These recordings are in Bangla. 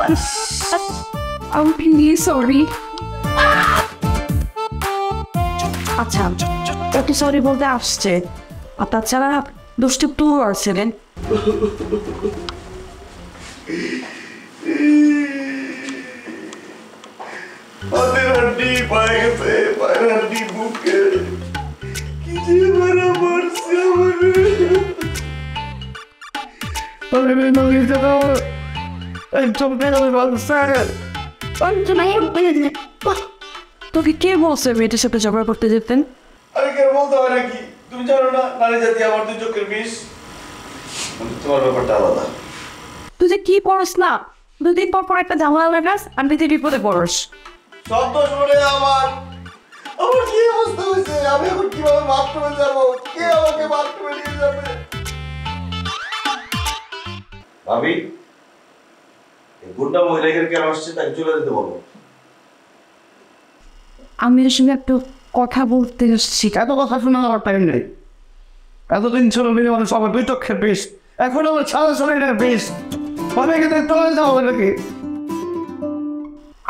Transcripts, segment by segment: I'm really sorry. আচ্ছা, ওকে সরি বলতে আসছে, আর তাছাড়া দোষটা একটু আসছিলেন। তোকে কে বলছে মেয়েটার সাথে ঝগড়া করতে যেতেন? আরে কে বলতে হয় নাকি, তুমি জানো না নারী জাতি আমার দুই চোখের বিষ। তোমার ব্যাপারটা আলাদা, তুই যে কি পড়স না, দুদিন পর পর একটা ঝামেলা লাগাস আর তুই বিপদে পড়স। সব দোষ বলে আমার, আমার কি অবস্থা হয়েছে, আমি এখন কিভাবে বাথরুমে যাবো, কে আমাকে বাথরুমে নিয়ে যাবে? ভাবি, এই গুন্ডা মহিলাকে কেন আসছে তাকে চলে যেতে বলো। আমি এর সঙ্গে একটু কথা বলতে এসেছি। এত কথা শোনা আমার টাইম নেই, এতদিন ছিল মেরে মানে সবাই বিতক্ষে বেশ, এখন আমার সারা শরীরে বেশ।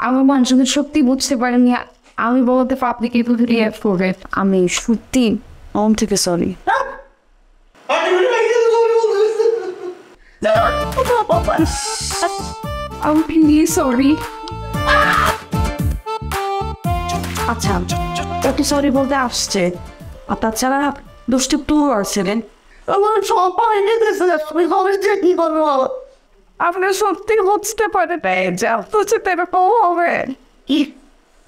আমার মানুষকে সত্যি বুঝতে পারেনি, আমি বলতে আপনি কিন্তু আমি সত্যি মন থেকে সরি। আচ্ছা, ওকে সরি বলতে আসছে, আর তাছাড়া দোষটা একটু আসছিলেন। আপনার সত্যি বুঝতে পারে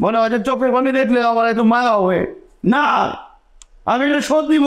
মনে হয় চোখে পানি দেখলে আমার একটু মায়া হবে না, আমি এটা শোধ দিব।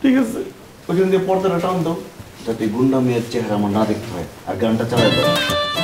ঠিক আছে? ওই জন্য পর্দাটা টান দাও যাতে গুন্ডা মেয়ের চেহারা আমার না দেখতে হয়, আর গানটা চালায় দাও।